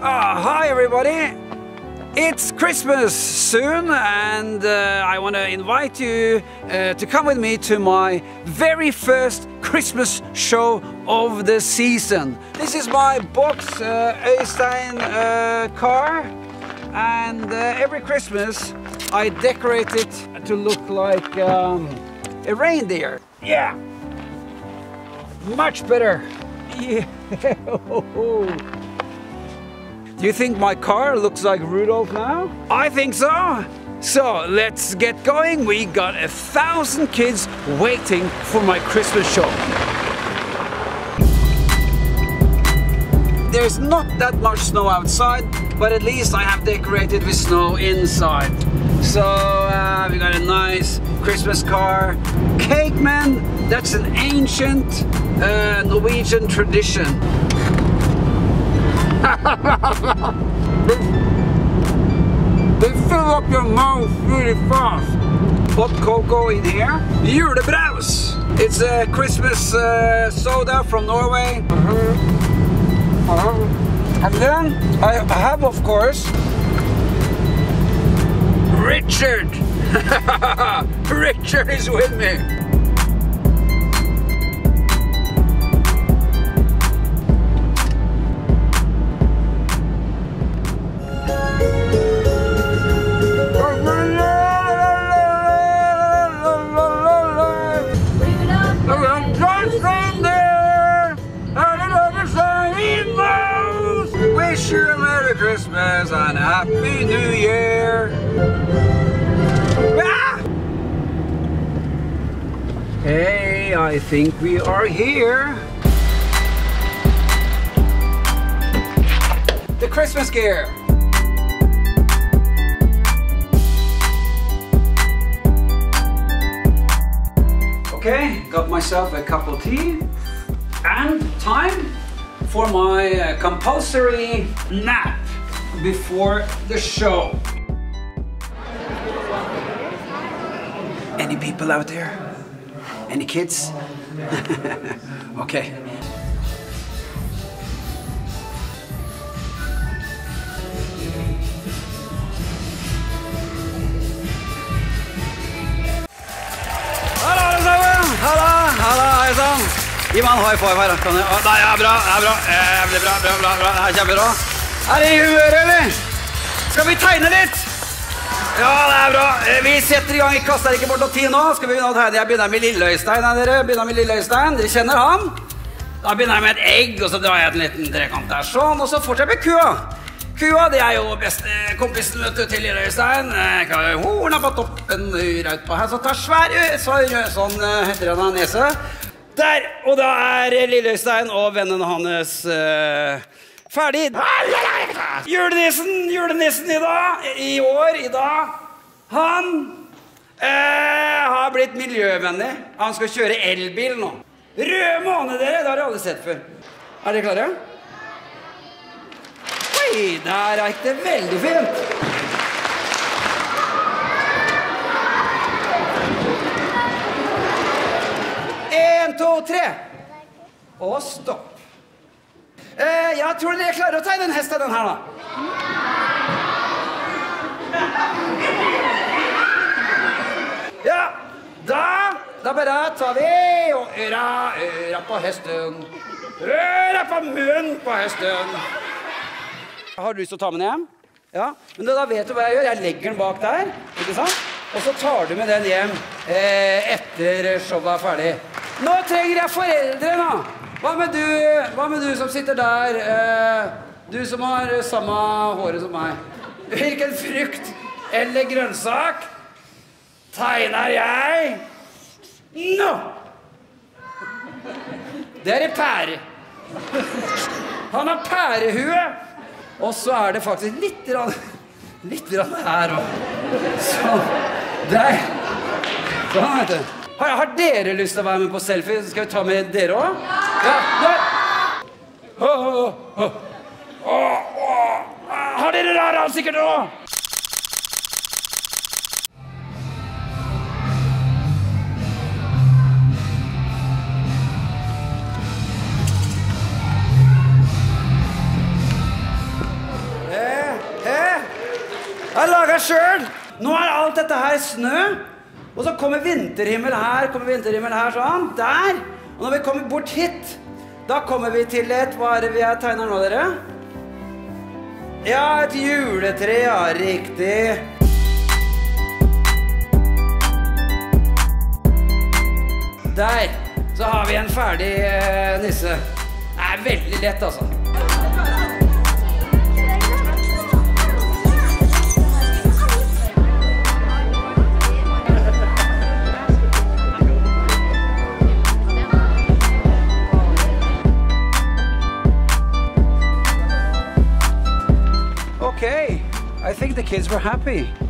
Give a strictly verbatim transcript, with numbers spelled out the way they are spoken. Ah, hi everybody! It's Christmas soon, and uh, I want to invite you uh, to come with me to my very first Christmas show of the season. This is my Box Øistein uh, uh, car, and uh, every Christmas I decorate it to look like um, a reindeer. Yeah! Much better! Yeah! Do you think my car looks like Rudolph now? I think so! So let's get going. We got a thousand kids waiting for my Christmas show. There's not that much snow outside, but at least I have decorated with snow inside. So uh, we got a nice Christmas car. Cake man, that's an ancient uh, Norwegian tradition. They fill up your mouth really fast. Hot cocoa in here. Julebraus. It's a Christmas uh, soda from Norway. Uh-huh. Uh-huh. And then I have, of course, Richard. Richard is with me. Wish you a Merry Christmas and a Happy New Year! Ah! Hey, I think we are here! The Christmas gear! Okay, got myself a cup of tea and time for my uh, compulsory nap before the show. Any people out there? Any kids? Okay. Hello, everyone! Hello, hello, everyone! Gi meg en high five her, kan jeg? Å, nei, det er bra, det er bra, jævlig bra, bra, bra, bra, det er kjempebra. Er det i humøret, eller? Skal vi tegne litt? Ja, det er bra. Vi setter i gang, vi kaster ikke bort noe tid nå. Skal vi begynne å tegne? Jeg begynner med Lilleøystein, her dere. Begynner med Lilleøystein, dere kjenner han. Da begynner jeg med et egg, og så drar jeg en liten trekant der, sånn. Og så fortsetter jeg med Kua. Kua, det er jo beste kompisen, vet du, til Lilleøystein. Horna på toppen, rødt på her, så tar svær, sånn heter han av nese. Der! Og da er Lilleøystein og vennene hans uh, ferdig. Julenissen, julenissen i dag, i år, i dag, han uh, har blitt miljøvennlig. Han skal kjøre elbil nå. Rød måned, dere, det har dere alle sett før. Er dere klare? Oi, der er det veldig fint. en, to, tre. Og stopp. Jeg tror dere klarer å tegne en hest av den her, da. Ja, da, da bare tar vi og øra, øra på hesten. Øra på munnen på hesten. Har du lyst til å ta med den hjem? Ja, men da vet du hva jeg gjør. Jeg legger den bak der, ikke sant? Og så tar du med den hjem etter showet er ferdig. Nå trenger jeg foreldre, nå! Hva med du, hva med du som sitter der? Eh, du som har samme håret som meg. Hvilken frukt eller grønnsak tegner jeg nå? Det er en pære. Han har pærehue. Og så er det faktisk litt grann, litt grann her også. Sånn. Der. Sånn, vet du. Har, har dere lyst til å være med på selfie? Skal vi ta med dere også? Ja! Ja, der! Åh, åh, åh! Åh, åh! Har dere der han sikkert også? selv. Nå er alt dette her snø. Og så kommer vinterhimmel her, kommer vinterhimmel her, sånn. Der. Og når vi kommer bort hit, da kommer vi til et, hva er det vi tegner nå, dere? Ja, et juletre, ja, riktig. Der, så har vi en ferdig eh, nisse. Det er veldig lett, altså. Okay, I think the kids were happy.